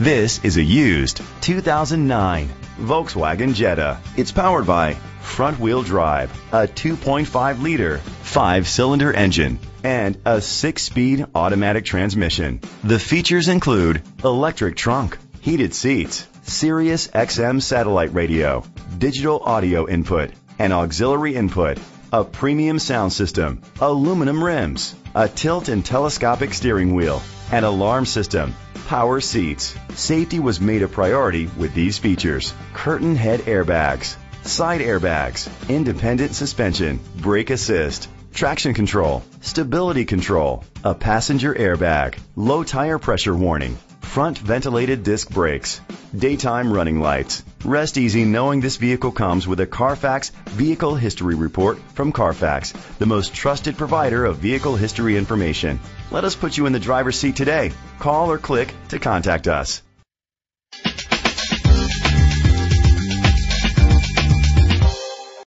This is a used 2009 Volkswagen Jetta. It's powered by front-wheel drive, a 2.5-liter 5-cylinder engine, and a 6-speed automatic transmission. The features include electric trunk, heated seats, Sirius XM satellite radio, digital audio input, an auxiliary input, a premium sound system, aluminum rims, a tilt and telescopic steering wheel, an alarm system, power seats. Safety was made a priority with these features: curtain head airbags, side airbags, independent suspension, brake assist, traction control, stability control, a passenger airbag, low tire pressure warning, front ventilated disc brakes, daytime running lights. Rest easy knowing this vehicle comes with a Carfax Vehicle History Report from Carfax, the most trusted provider of vehicle history information. Let us put you in the driver's seat today. Call or click to contact us.